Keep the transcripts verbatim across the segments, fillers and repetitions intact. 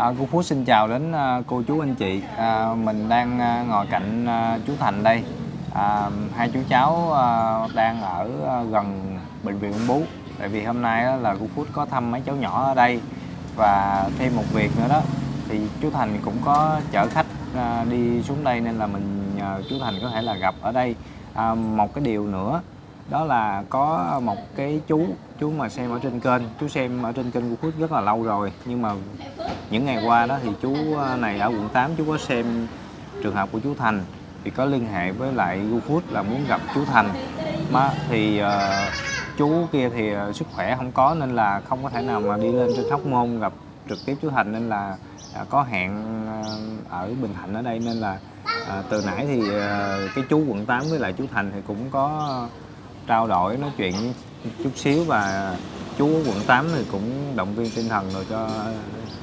À, cô Phú xin chào đến cô chú anh chị. À, mình đang ngồi cạnh chú Thành đây. À, hai chú cháu đang ở gần bệnh viện ung bú. Tại vì hôm nay là Guufood có thăm mấy cháu nhỏ ở đây. Và thêm một việc nữa đó, thì chú Thành cũng có chở khách đi xuống đây, nên là mình nhờ chú Thành có thể là gặp ở đây. À, một cái điều nữa đó là có một cái chú chú mà xem ở trên kênh, chú xem ở trên kênh Guufood rất là lâu rồi, nhưng mà những ngày qua đó thì chú này ở quận tám chú có xem trường hợp của chú Thành, thì có liên hệ với lại Guufood là muốn gặp chú Thành mà thì uh, chú kia thì uh, sức khỏe không có nên là không có thể nào mà đi lên trên Hóc Môn gặp trực tiếp chú Thành, nên là uh, có hẹn uh, ở Bình Thạnh ở đây, nên là uh, từ nãy thì uh, cái chú quận tám với lại chú Thành thì cũng có trao đổi nói chuyện chút xíu, và chú quận tám thì cũng động viên tinh thần rồi cho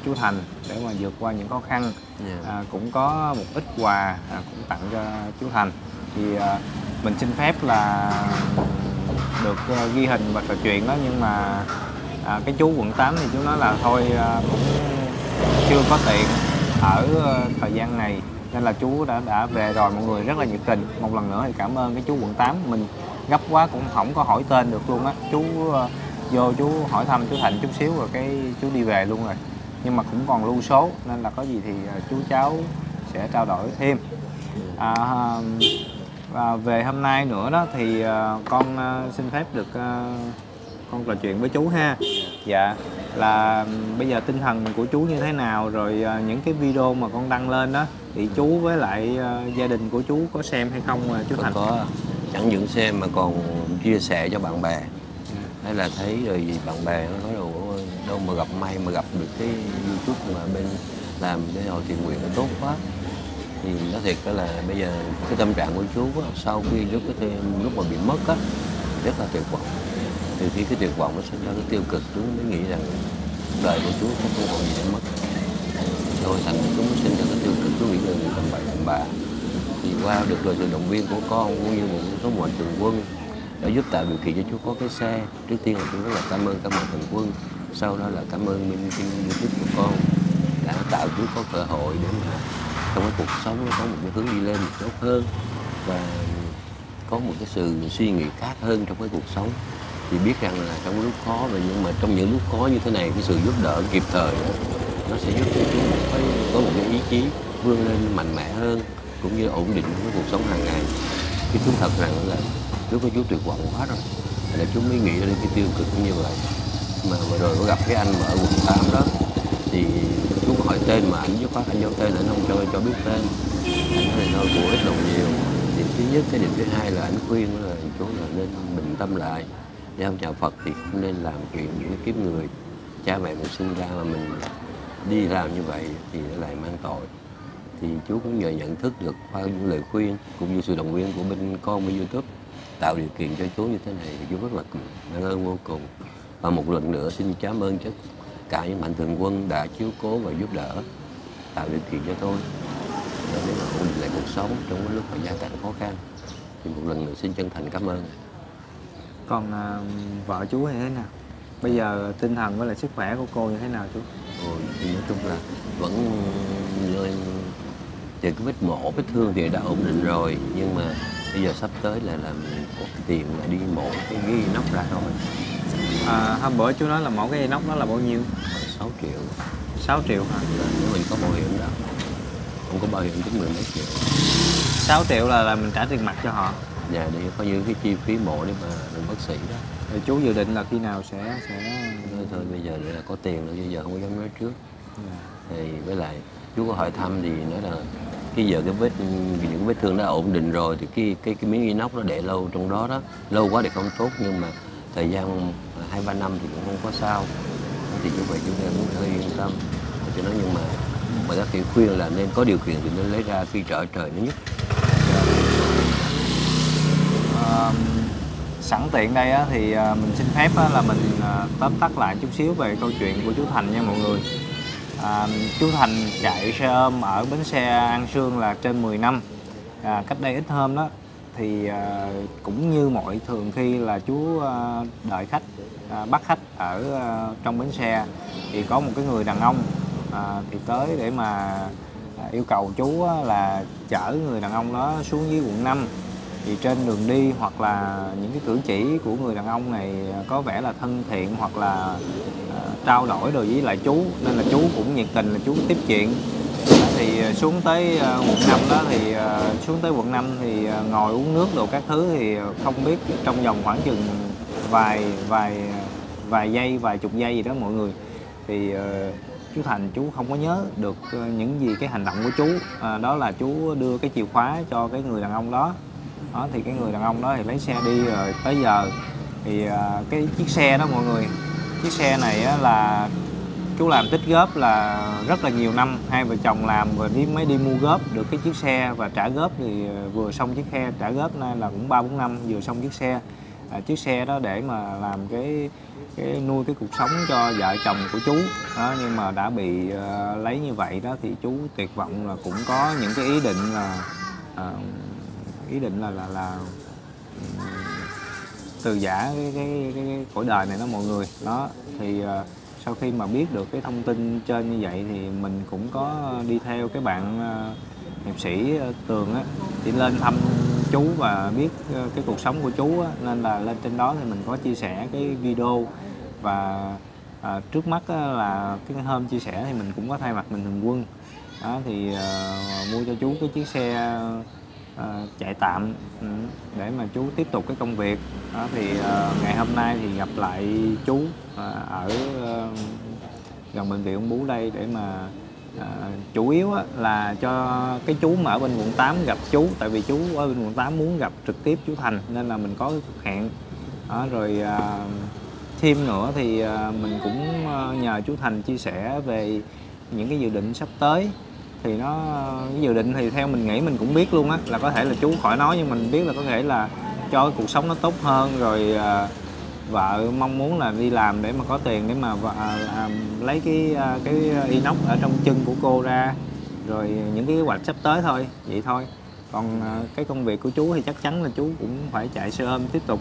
chú Thành để mà vượt qua những khó khăn. Yeah. À, cũng có một ít quà à, cũng tặng cho chú Thành. Thì à, mình xin phép là được uh, ghi hình và trò chuyện đó, nhưng mà à, cái chú quận tám thì chú nói là thôi à, cũng chưa có tiện ở uh, thời gian này, nên là chú đã đã về rồi. Mọi người rất là nhiệt tình, một lần nữa thì cảm ơn cái chú quận tám. Mình gấp quá cũng không có hỏi tên được luôn á, chú uh, vô chú hỏi thăm chú Thành chút xíu rồi cái chú đi về luôn rồi, nhưng mà cũng còn lưu số nên là có gì thì uh, chú cháu sẽ trao đổi thêm. À, và về hôm nay nữa đó thì uh, con uh, xin phép được uh, con trò chuyện với chú ha. Dạ là bây giờ tinh thần của chú như thế nào rồi, uh, những cái video mà con đăng lên đó thì chú với lại uh, gia đình của chú có xem hay không uh, chú Thành? Có, chẳng những xem mà còn chia sẻ cho bạn bè. Thế là thấy rồi gì bạn bè nó nói đâu, đâu mà gặp, may mà gặp được cái YouTube mà bên làm cái hội thiện nguyện nó tốt quá. Thì nói thiệt đó là bây giờ cái tâm trạng của chú á, sau khi lúc cái lúc mà bị mất á rất là tuyệt vọng. Từ khi cái tuyệt vọng nó sinh ra cái tiêu cực, chú mới nghĩ rằng đời của chú không còn gì để mất. Rồi thành chú mới sinh ra cái tiêu cực, chú nghĩ là người tầm bậy tầm bạ. Thì qua được rồi sự động viên của con cũng như một số mạnh thường quân đã giúp tạo điều kiện cho chú có cái xe. Trước tiên là chú rất là cảm ơn các mạnh thường quân, sau đó là cảm ơn bên kênh YouTube của con đã tạo chú có cơ hội để mà trong cái cuộc sống nó có một cái hướng đi lên tốt hơn và có một cái sự suy nghĩ khác hơn trong cái cuộc sống. Thì biết rằng là trong lúc khó và nhưng mà trong những lúc khó như thế này cái sự giúp đỡ kịp thời đó, nó sẽ giúp cho chú có một cái ý chí vươn lên mạnh mẽ hơn, cũng như ổn định với cuộc sống hàng ngày. Cái chú thật rằng là chú có chú tuyệt vọng quá rồi, là chú mới nghĩ đến cái tiêu cực như vậy. Mà vừa rồi có gặp cái anh mà ở quận tám đó, thì chú có hỏi tên mà anh dứt khoát anh giao tên là anh không cho cho biết tên. Anh nói là của ít lòng nhiều. Điểm thứ nhất, cái điểm thứ hai là anh khuyên là chú là nên bình tâm lại. Giao nhà Phật thì không nên làm chuyện những kiếp người. Cha mẹ mình sinh ra mà mình đi làm như vậy thì lại mang tội. Thì chú cũng nhờ nhận thức được qua những lời khuyên cũng như sự động viên của bên con bên YouTube tạo điều kiện cho chú như thế này thì chú rất là cảm ơn vô cùng. Và một lần nữa xin cảm ơn tất cả những mạnh thường quân đã chiếu cố và giúp đỡ tạo điều kiện cho tôi để ổn định lại cuộc sống trong cái lúc mà gia cảnh khó khăn. Thì một lần nữa xin chân thành cảm ơn. Còn à, vợ chú như thế nào? Bây giờ tinh thần với lại sức khỏe của cô như thế nào chú? Ôi, thì nói chung là vẫn thì cái vết mổ vết thương thì đã ổn định rồi, nhưng mà bây giờ sắp tới là làm có tiền là đi mổ cái ghi nóc ra rồi. À, hôm bữa chú nói là mổ cái ghi nóc đó là bao nhiêu? Sáu triệu. Sáu triệu hả? Nếu mình có bảo hiểm đâu, không có bảo hiểm tính mười mấy triệu. Sáu triệu là, là mình trả tiền mặt cho họ. Dạ, để có những cái chi phí mổ để mà làm bác sĩ đó. Rồi chú dự định là khi nào sẽ sẽ thôi, thôi bây giờ để là có tiền rồi, bây giờ không có dám nói trước. Dạ. Thì với lại chú có hỏi thăm thì nói là cái giờ cái vết những vết thương đã ổn định rồi thì cái cái cái miếng inox nó để lâu trong đó đó, lâu quá thì không tốt, nhưng mà thời gian hai ba năm thì cũng không có sao. Thì chú vậy chúng em cũng hơi yên tâm cho nó, nhưng mà mà các chị khuyên là nên có điều kiện thì nên lấy ra khi trở trời nó nhất. À, sẵn tiện đây á, thì mình xin phép á, là mình tóm tắt lại chút xíu về câu chuyện của chú Thành nha mọi người. À, chú Thành chạy xe ôm ở bến xe An Sương là trên mười năm. À, cách đây ít hôm đó thì à, cũng như mọi thường khi là chú à, đợi khách, à, bắt khách ở à, trong bến xe thì có một cái người đàn ông à, thì tới để mà yêu cầu chú là chở người đàn ông đó xuống dưới quận năm. Thì trên đường đi hoặc là những cái cử chỉ của người đàn ông này có vẻ là thân thiện hoặc là trao đổi rồi với lại chú, nên là chú cũng nhiệt tình là chú tiếp chuyện. Thì xuống tới quận năm đó, thì xuống tới quận năm thì ngồi uống nước đồ các thứ, thì không biết trong vòng khoảng chừng vài vài vài giây, vài chục giây gì đó mọi người, thì chú Thành chú không có nhớ được những gì cái hành động của chú. À, đó là chú đưa cái chìa khóa cho cái người đàn ông đó. Đó thì cái người đàn ông đó thì lấy xe đi, rồi tới giờ thì cái chiếc xe đó mọi người, chiếc xe này là chú làm tích góp là rất là nhiều năm, hai vợ chồng làm và đi mới đi mua góp được cái chiếc xe và trả góp, thì vừa xong chiếc xe trả góp nên là cũng ba bốn năm vừa xong chiếc xe. À, chiếc xe đó để mà làm cái cái nuôi cái cuộc sống cho vợ chồng của chú đó, nhưng mà đã bị uh, lấy như vậy đó, thì chú tuyệt vọng là cũng có những cái ý định là uh, ý định là là, là uh, từ giã cái, cái, cái, cái cõi đời này đó mọi người. Đó thì uh, sau khi mà biết được cái thông tin trên như vậy thì mình cũng có đi theo cái bạn uh, hiệp sĩ uh, Tường á, thì lên thăm chú và biết cái cuộc sống của chú á, nên là lên trên đó thì mình có chia sẻ cái video. Và à, trước mắt á, là cái hôm chia sẻ thì mình cũng có thay mặt mình Thường Quân đó, thì à, mua cho chú cái chiếc xe à, chạy tạm để mà chú tiếp tục cái công việc đó. Thì à, ngày hôm nay thì gặp lại chú à, ở à, gần bệnh viện Ung Bú đây để mà à, chủ yếu á, là cho cái chú mà ở bên quận tám gặp chú, tại vì chú ở bên quận tám muốn gặp trực tiếp chú Thành nên là mình có cuộc hẹn. À, rồi à, thêm nữa thì à, mình cũng nhờ chú Thành chia sẻ về những cái dự định sắp tới, thì nó cái dự định thì theo mình nghĩ mình cũng biết luôn á, là có thể là chú khỏi nói nhưng mình biết là có thể là cho cái cuộc sống nó tốt hơn, rồi à, vợ mong muốn là đi làm để mà có tiền để mà à, à, lấy cái à, cái inox ở trong chân của cô ra, rồi những cái kế hoạch sắp tới thôi, vậy thôi. Còn à, cái công việc của chú thì chắc chắn là chú cũng phải chạy xe ôm tiếp tục.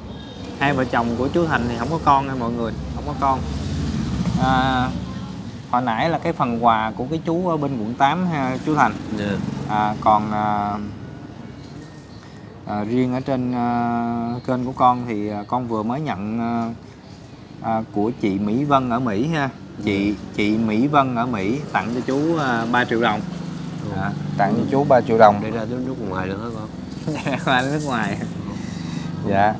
Hai vợ chồng của chú Thành thì không có con nha mọi người, không có con. À, hồi nãy là cái phần quà của cái chú ở bên quận tám ha, chú Thành. Yeah. À, còn à, À, riêng ở trên uh, kênh của con thì uh, con vừa mới nhận uh, uh, của chị Mỹ Vân ở Mỹ ha, chị chị Mỹ Vân ở Mỹ tặng cho chú uh, ba triệu đồng. Ừ. À, tặng ừ. cho chú ba triệu đồng để ra nước ngoài được hả con? Qua nước ngoài. Không, dạ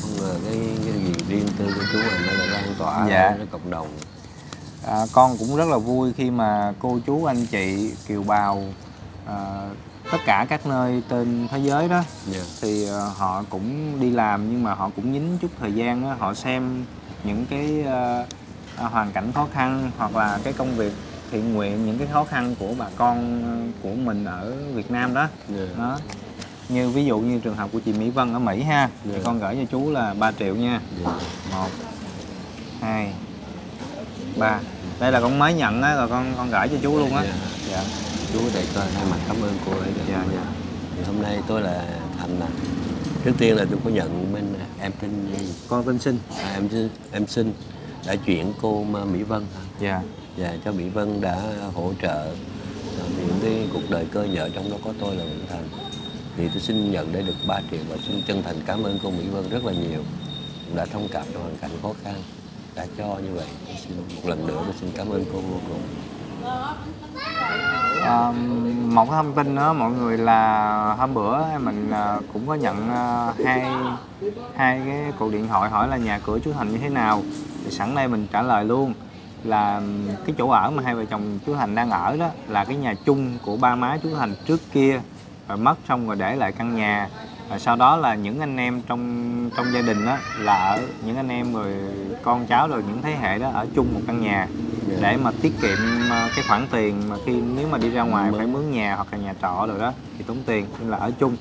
không ngờ cái, cái gì riêng tư của chú mình là lan tỏa dạ. đến cộng đồng. À, con cũng rất là vui khi mà cô chú anh chị kiều bào uh, tất cả các nơi trên thế giới đó, yeah. thì uh, họ cũng đi làm nhưng mà họ cũng nhín chút thời gian đó, họ xem những cái uh, hoàn cảnh khó khăn hoặc là cái công việc thiện nguyện, những cái khó khăn của bà con của mình ở Việt Nam đó, yeah. đó. Như ví dụ như trường hợp của chị Mỹ Vân ở Mỹ ha, yeah. thì con gửi cho chú là ba triệu nha. Yeah. một hai ba. Đây là con mới nhận á, rồi con con gửi cho chú luôn á. Dạ. Chú để coi thay mặt cảm ơn cô ấy. Dạ, dạ. Hôm nay tôi là Thành nè. Trước tiên là tôi có nhận bên em tin con tên Sinh. À, em xin em xin đã chuyển cô Mỹ Vân. Dạ. Dạ, cho Mỹ Vân đã hỗ trợ những cái cuộc đời cơ nhở, trong đó có tôi là Bình Thành. Thì tôi xin nhận để được ba triệu và xin chân thành cảm ơn cô Mỹ Vân rất là nhiều. Đã thông cảm cho hoàn cảnh khó khăn, đã cho như vậy. Xin một lần nữa tôi xin cảm ơn cô vô cùng. À, một cái thông tin đó mọi người là hôm bữa mình cũng có nhận hai hai cái cuộc điện thoại hỏi là nhà cửa chú Thành như thế nào, thì sẵn đây mình trả lời luôn là cái chỗ ở mà hai vợ chồng chú Thành đang ở đó là cái nhà chung của ba má chú Thành trước kia, rồi mất xong rồi để lại căn nhà, rồi sau đó là những anh em trong trong gia đình đó là ở những anh em rồi con cháu rồi những thế hệ đó ở chung một căn nhà. Yeah. Để mà tiết kiệm cái khoản tiền mà khi nếu mà đi ra ngoài phải mướn nhà hoặc là nhà trọ rồi đó thì tốn tiền, nên là ở chung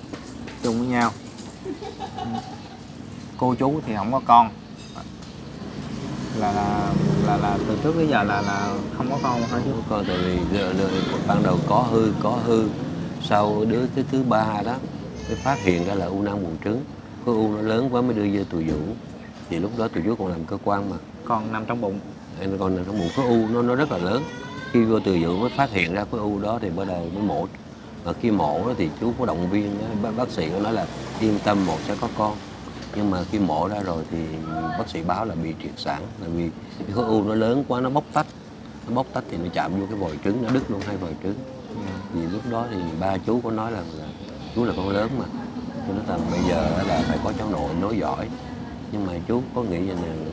chung với nhau. Cô chú thì không có con, là là là, là từ trước tới giờ là là không có con hả chú? Con tại vì giờ, giờ, ban đầu có hư có hư sau đứa cái thứ ba đó mới phát hiện ra là u nang buồng trứng, cái u nó lớn quá mới đưa vô tù vũ, thì lúc đó tụi chú còn làm cơ quan mà con nằm trong bụng. Em còn là trong bụng có u nó nó rất là lớn, Khi vô từ dưỡng mới phát hiện ra khối u đó thì bắt đầu mới mổ. Và khi mổ đó thì chú có động viên, bác, bác sĩ có nói là yên tâm một sẽ có con. Nhưng mà khi mổ ra rồi thì bác sĩ báo là bị triệt sản, là vì cái khối u nó lớn quá, nó bóc tách. Nó bóc tách thì nó chạm vô cái vòi trứng, nó đứt luôn hai vòi trứng. Vì lúc đó thì ba chú có nói là, là chú là con lớn mà, chú nói là bây giờ là phải có cháu nội nối dõi. Nhưng mà chú có nghĩ rằng là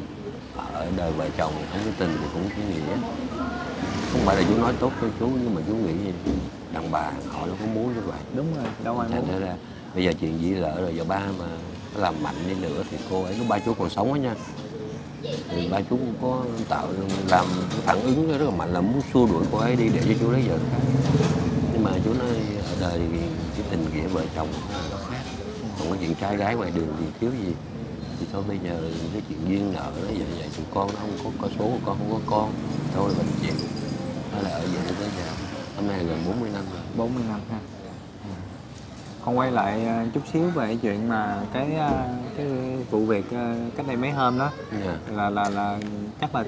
ở đời vợ chồng không có tình thì cũng có nghĩa. Không phải là chú nói tốt cho chú, nhưng mà chú nghĩ gì đàn bà họ đâu có muốn như vậy. Đúng rồi, đâu ai muốn. Ra bây giờ chuyện gì lỡ rồi, giờ ba mà làm mạnh đi nữa thì cô ấy, lúc ba chú còn sống á nha, thì ba chú cũng có tạo làm phản ứng rất là mạnh là muốn xua đuổi cô ấy đi để cho chú lấy vợ khác. Nhưng mà chú nói ở đời cái tình nghĩa vợ chồng nó khác, còn cái chuyện trai gái ngoài đường thì thiếu gì. Thì thôi bây giờ cái chuyện duyên nợ nó vậy vậy, tụi con nó không có, có số của con không có con, thôi mình chịu. Nó là ở vậy tới giờ, hôm nay gần bốn mươi năm rồi. bốn mươi năm ha. Ừ. Con quay lại chút xíu về chuyện mà cái cái vụ việc cách đây mấy hôm đó. Dạ. Là là là chắc là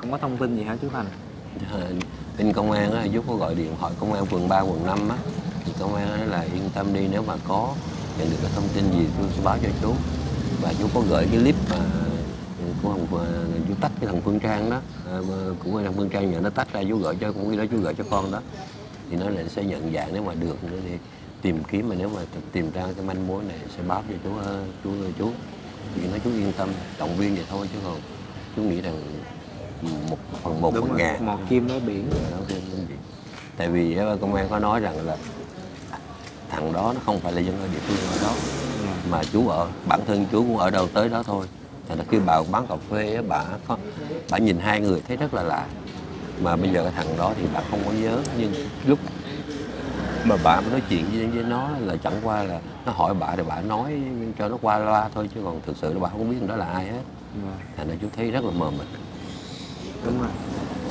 không có thông tin gì hả chú Thành? Dạ, bên công an á, chú có gọi điện hỏi công an phường ba, quận năm á. Thì công an nói là yên tâm đi, nếu mà có nhận được cái thông tin gì tôi sẽ báo cho chú. Và chú có gửi cái clip mà của ông, chú tách cái thằng Phương Trang đó, à, cũng là thằng Phương Trang nhà nó tách ra, chú gửi cho cũng như đó, chú gửi cho con đó. Thì nó lại sẽ nhận dạng, nếu mà được nữa thì tìm kiếm, mà nếu mà tìm ra cái manh mối này sẽ báo cho chú chú chú. Thì nó chú yên tâm, động viên vậy thôi chứ không. Chú nghĩ rằng một phần một phần ngàn. Một kim nói biển. Tại vì công an có nói rằng là thằng đó nó không phải là dân ở địa phương ở đó, mà chú ở bản thân chú cũng ở đâu tới đó thôi. Thành là khi bà bán cà phê á, bà có bà nhìn hai người thấy rất là lạ. Mà bây giờ cái thằng đó thì bà không có nhớ, nhưng lúc mà bà mới nói chuyện với, với nó là chẳng qua là nó hỏi bà thì bà nói cho nó qua loa thôi, chứ còn thực sự là bà không biết đó là ai hết. Thành ra chú thấy rất là mờ mịt. Đúng rồi,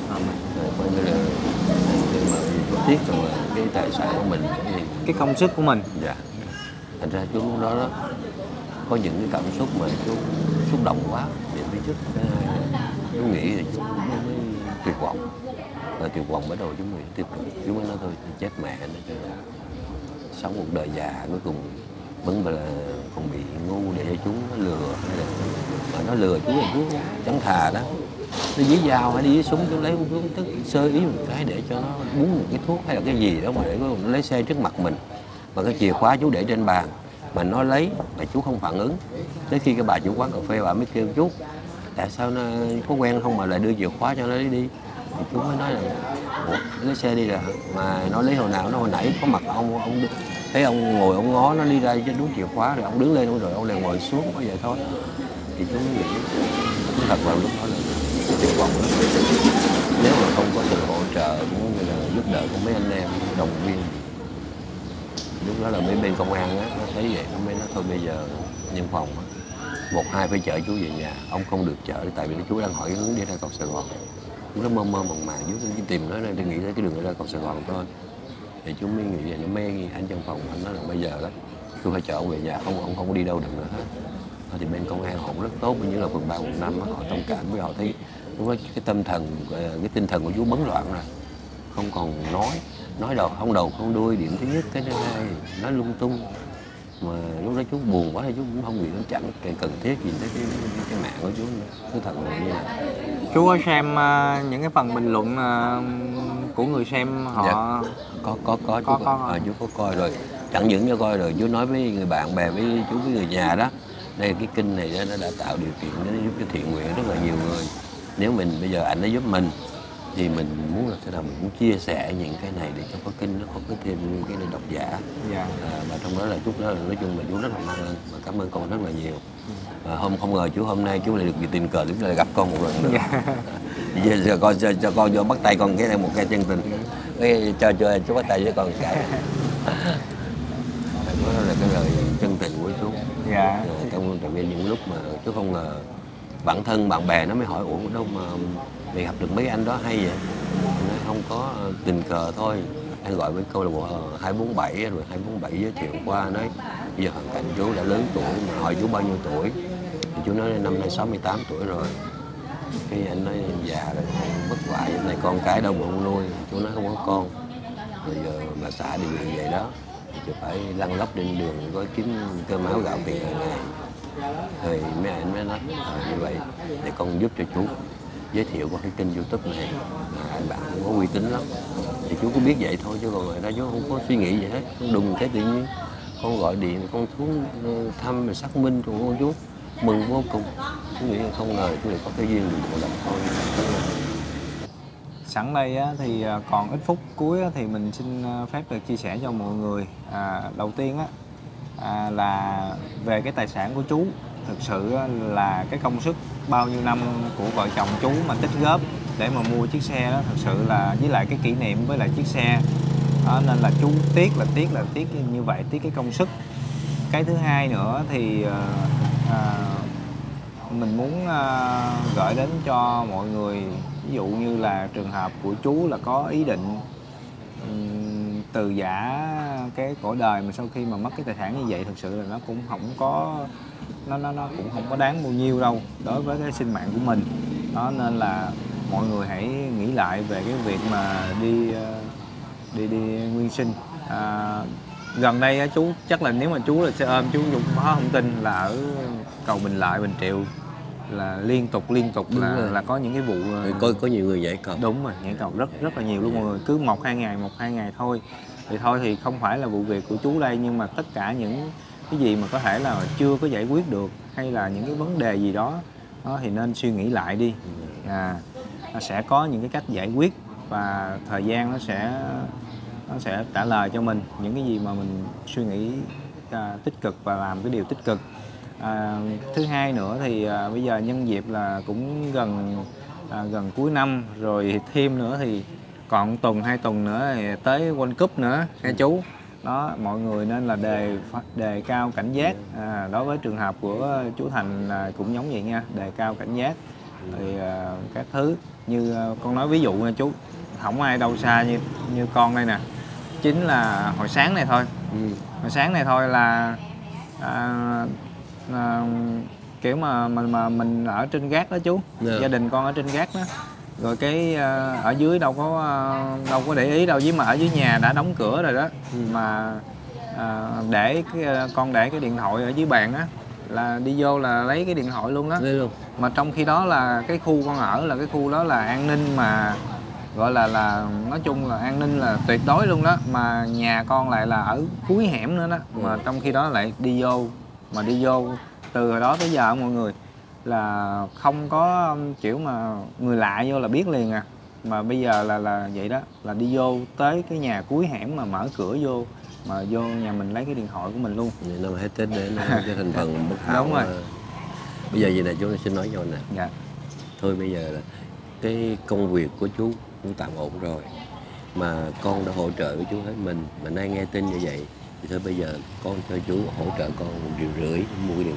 mờ mịt. Coi như là tiếc rằng là cái tài sản của mình, cái công sức của mình. Dạ. Thành ra chú lúc đó, đó có những cái cảm xúc mà chú xúc động quá, để phía trước cái hai là chú nghĩ thì chú mới tuyệt vọng. Và tuyệt vọng bắt đầu chú mới tiếp tục, chú mới nói thôi chết mẹ nó cho nó sống một đời già, cuối cùng vẫn là còn bị ngu để cho chú nó lừa. Mà nó lừa chú là chú chẳng thà đó, nó dí dao hay đi dí súng, chú lấy một cái tức sơ ý một cái để cho nó uống một cái thuốc hay là cái gì đó mà để nó lấy xe trước mặt mình. Mà cái chìa khóa chú để trên bàn mà nó lấy mà chú không phản ứng. Tới khi cái bà chủ quán cà phê bà mới kêu chú tại sao nó có quen không mà lại đưa chìa khóa cho nó lấy đi. Thì chú mới nói là ủa lấy xe đi rồi mà nó lấy hồi nào, nó hồi nãy có mặt ông ông thấy ông ngồi ông ngó nó đi ra chứ đúng chìa khóa rồi ông đứng lên rồi ông lại ngồi xuống có vậy thôi. Thì chú mới nghĩ chú thật vào lúc đó là tuyệt vọng lắm. Nếu mà không có sự hỗ trợ cũng như là giúp đỡ của mấy anh em đồng viên, lúc đó là mấy bên công an á, nó thấy vậy nó mới nói thôi bây giờ nhân phòng á, một hai phải chở chú về nhà, ông không được chở tại vì chú đang hỏi cái hướng đi ra cầu Sài Gòn. Chú nó mơ mơ màng màng, chú cứ tìm nó nên tôi nghĩ tới cái đường ra cầu Sài Gòn thôi. Thì chú mới nghĩ vậy, nó mê anh trong phòng, anh nói là bây giờ đó chú phải chở ông về nhà, không ông không có đi đâu được nữa hết. Thì bên công an họ cũng rất tốt, như là phường ba quận năm họ thông cảm với họ thấy lúc đó cái tâm thần, cái tinh thần của chú bấn loạn rồi, không còn nói. Nói đầu không đầu không đuôi, điểm thứ nhất, cái thứ hai nói lung tung. Mà lúc đó chú buồn quá thì chú cũng không nghĩ, nó chẳng cần thiết gì tới cái, cái, cái mạng của chú nữa. Cứ thật là như là chú có xem uh, những cái phần bình luận uh, của người xem họ. Dạ. có có có, có chú có, à, chú có coi rồi, chẳng những cho coi rồi chú nói với người bạn bè, với chú với người nhà đó, đây cái kênh này đó, nó đã tạo điều kiện nó giúp cho thiện nguyện rất là nhiều người. Nếu mình bây giờ ảnh nó giúp mình thì mình muốn là thế nào mình cũng chia sẻ những cái này để cho có kênh nó có thêm cái này độc giả. Dạ. À, và trong đó là chút đó là nói chung là chú rất là mang ơn và cảm ơn con rất là nhiều. Và hôm không ngờ chú hôm nay chú lại được tình cờ lại gặp con một lần nữa. Dạ. Giờ, giờ con cho, cho con vô bắt tay con cái này một cái chân tình. Ê, cho cho chú bắt tay với con cái. Đó là cái lời chân tình của chú. Dạ. Cảm ơn, tại vì những lúc mà chú không ngờ bản thân bạn bè nó mới hỏi ủa đâu mà vì gặp được mấy anh đó hay vậy, nó không có tình cờ thôi. Anh gọi với câu là bộ hai bốn bảy rồi hai bốn bảy giới thiệu qua, nói bây giờ hoàn cảnh chú đã lớn tuổi, mà hỏi chú bao nhiêu tuổi thì chú nói năm nay sáu mươi tám tuổi rồi. Cái anh nói già rồi, bất hoại này con cái đâu bụng nuôi, chú nói không có con. Bây giờ mà xã đi viện vậy đó, chú phải lăn lóc trên đường có kiếm cơm áo gạo tiền hàng ngày. Rồi mấy anh mới nói, à, như vậy để con giúp cho chú giới thiệu qua cái kênh YouTube này, à, anh bạn cũng có uy tín lắm. Thì chú có biết vậy thôi chứ còn người đó chú không có suy nghĩ gì hết, con đùng cái tự nhiên con gọi điện con xuống thăm rồi xác minh của con chú. Mừng vô cùng, tôi nghĩ không ngờ tôi có cái duyên của đồng thôi. Sẵn đây thì còn ít phút cuối thì mình xin phép được chia sẻ cho mọi người. À, đầu tiên á là về cái tài sản của chú, thực sự là cái công sức bao nhiêu năm của vợ chồng chú mà tích góp để mà mua chiếc xe đó, thực sự là với lại cái kỷ niệm với lại chiếc xe đó, nên là chú tiếc là tiếc là tiếc như vậy, tiếc cái công sức. Cái thứ hai nữa thì À, mình muốn à, gửi đến cho mọi người, ví dụ như là trường hợp của chú là có ý định um, từ giả cái cổ đời mà sau khi mà mất cái tài sản như vậy, thực sự là nó cũng không có nó nó nó cũng không có đáng bao nhiêu đâu đối với cái sinh mạng của mình đó, nên là mọi người hãy nghĩ lại về cái việc mà đi đi đi nguyên sinh. À, gần đây chú chắc là nếu mà chú là xe ôm, chú cũng có thông tin là ở cầu Bình Lợi, Bình Triệu là liên tục liên tục là là có những cái vụ có có nhiều người nhảy cầu. Đúng rồi, nhảy cầu rất rất là nhiều luôn mọi người, cứ một hai ngày một hai ngày thôi. Thì thôi thì không phải là vụ việc của chú đây, nhưng mà tất cả những cái gì mà có thể là chưa có giải quyết được hay là những cái vấn đề gì đó, đó thì nên suy nghĩ lại đi. À, nó sẽ có những cái cách giải quyết và thời gian nó sẽ nó sẽ trả lời cho mình những cái gì mà mình suy nghĩ à, tích cực và làm cái điều tích cực. À, thứ hai nữa thì à, bây giờ nhân dịp là cũng gần à, gần cuối năm rồi, thêm nữa thì còn tuần hai tuần nữa thì tới World Cup nữa nghe chú đó, mọi người nên là đề đề cao cảnh giác. À, đối với trường hợp của chú Thành là cũng giống vậy nha, đề cao cảnh giác thì à, các thứ như à, con nói ví dụ nha chú, không ai đâu xa như như con đây nè, chính là hồi sáng này thôi. Ừ. Hồi sáng này thôi là à, à, kiểu mà mình mà mình ở trên gác đó chú. Yeah. Gia đình con ở trên gác đó, rồi cái à, ở dưới đâu có đâu có để ý đâu, với mà ở dưới nhà đã đóng cửa rồi đó. Ừ. Mà à, để cái, con để cái điện thoại ở dưới bàn á, là đi vô là lấy cái điện thoại luôn đó luôn. Mà trong khi đó là cái khu con ở là cái khu đó là an ninh, mà gọi là là nói chung là an ninh là tuyệt đối luôn đó, mà nhà con lại là ở cuối hẻm nữa đó. Ừ. Mà trong khi đó lại đi vô, mà đi vô từ hồi đó tới giờ mọi người là không có kiểu mà người lạ vô là biết liền à, mà bây giờ là là vậy đó, là đi vô tới cái nhà cuối hẻm mà mở cửa vô, mà vô nhà mình lấy cái điện thoại của mình luôn. Vậy là hết tính để nó cho thành phần bất hảo. Đúng rồi. Mà... bây giờ vậy này chú xin nói cho nè. Dạ. Thôi bây giờ là cái công việc của chú cũng tạm ổn rồi, mà con đã hỗ trợ với chú hết mình, mà nay nghe tin như vậy thì thôi bây giờ con cho chú hỗ trợ con một triệu rưỡi mua điều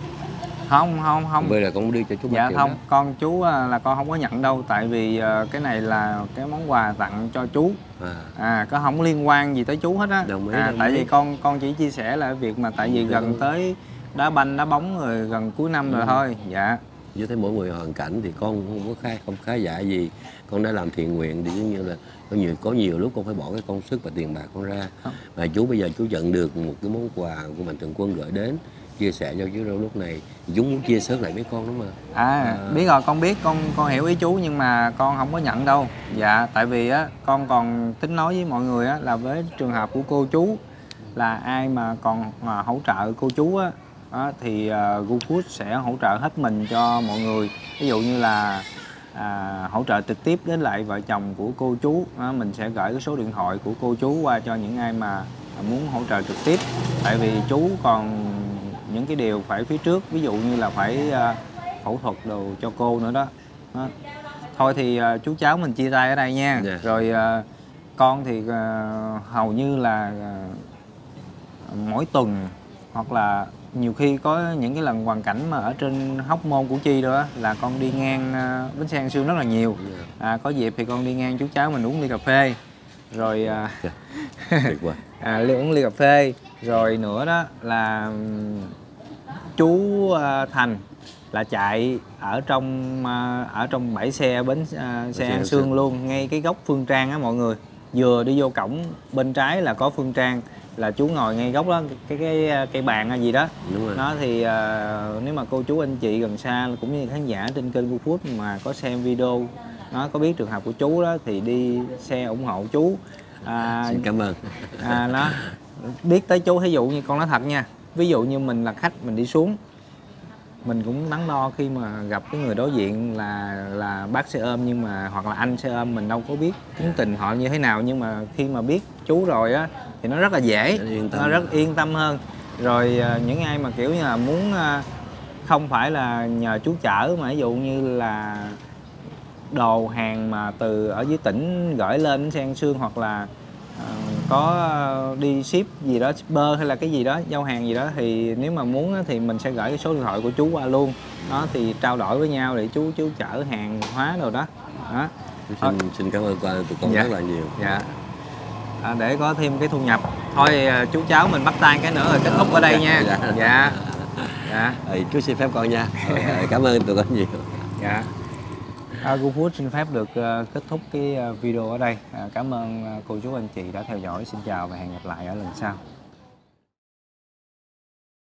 không không không bây giờ con đưa cho chú một dạ triệu không đó. Con chú là con không có nhận đâu, tại vì cái này là cái món quà tặng cho chú. À, à có không liên quan gì tới chú hết á. À, tại ý. Vì con con chỉ chia sẻ là việc mà tại vì đúng gần đúng. Tới đá banh đá bóng rồi, gần cuối năm rồi. Ừ. Thôi dạ. Với thấy mỗi người hoàn cảnh thì con cũng không có khá, không khá giả gì. Con đã làm thiện nguyện thì giống như là có nhiều, có nhiều lúc con phải bỏ cái công sức và tiền bạc con ra. Không. Mà chú bây giờ chú nhận được một cái món quà của Mạnh Thường Quân gửi đến, chia sẻ cho chú đâu lúc này. Chú muốn chia sẻ lại với con đúng không? À, à biết rồi, con biết, con con hiểu ý chú nhưng mà con không có nhận đâu. Dạ, tại vì á con còn tính nói với mọi người á là với trường hợp của cô chú là ai mà còn mà hỗ trợ cô chú á, đó, thì uh, Guufood sẽ hỗ trợ hết mình cho mọi người. Ví dụ như là uh, hỗ trợ trực tiếp đến lại vợ chồng của cô chú. Đó, mình sẽ gửi cái số điện thoại của cô chú qua cho những ai mà muốn hỗ trợ trực tiếp. Tại vì chú còn những cái điều phải phía trước, ví dụ như là phải uh, phẫu thuật đồ cho cô nữa đó. Đó. Thôi thì uh, chú cháu mình chia tay ở đây nha. Yeah. Rồi uh, con thì uh, hầu như là uh, mỗi tuần hoặc là nhiều khi có những cái lần hoàn cảnh mà ở trên Hóc Môn, Củ Chi đó là con đi ngang bến xe An Sương rất là nhiều. À, có dịp thì con đi ngang chú cháu mình uống ly cà phê rồi à, à, uống ly cà phê rồi nữa đó là chú Thành là chạy ở trong ở trong bãi xe bến xe An Sương luôn, ngay cái góc Phương Trang á mọi người. Vừa đi vô cổng bên trái là có Phương Trang, là chú ngồi ngay góc đó, cái cái cái bàn hay gì đó. Đúng rồi. Nó thì uh, nếu mà cô chú anh chị gần xa cũng như khán giả trên kênh Guufood mà có xem video, nó có biết trường hợp của chú đó thì đi xe ủng hộ chú. À, xin cảm ơn. À, nó biết tới chú, thí dụ như con nói thật nha, ví dụ như mình là khách mình đi xuống, mình cũng đắn đo khi mà gặp cái người đối diện là là bác xe ôm nhưng mà hoặc là anh xe ôm, mình đâu có biết tính tình họ như thế nào, nhưng mà khi mà biết chú rồi á thì nó rất là dễ, nó rất yên tâm hơn. Rồi những ai mà kiểu như là muốn không phải là nhờ chú chở mà ví dụ như là đồ hàng mà từ ở dưới tỉnh gửi lên sang Sương, hoặc là Uh, có đi ship gì đó, shipper hay là cái gì đó, giao hàng gì đó, thì nếu mà muốn thì mình sẽ gửi cái số điện thoại của chú qua luôn đó, thì trao đổi với nhau để chú chú chở hàng hóa rồi đó, đó. Xin, xin cảm ơn tụi con dạ. rất là nhiều dạ. à, để có thêm cái thu nhập thôi. Chú cháu mình bắt tay cái nữa rồi kết thúc ở đây nha. Dạ, dạ. dạ. Ừ, chú xin phép con nha. Ừ, cảm ơn tụi con nhiều dạ. Guufood xin phép được kết thúc cái video ở đây. Cảm ơn cô chú anh chị đã theo dõi. Xin chào và hẹn gặp lại ở lần sau.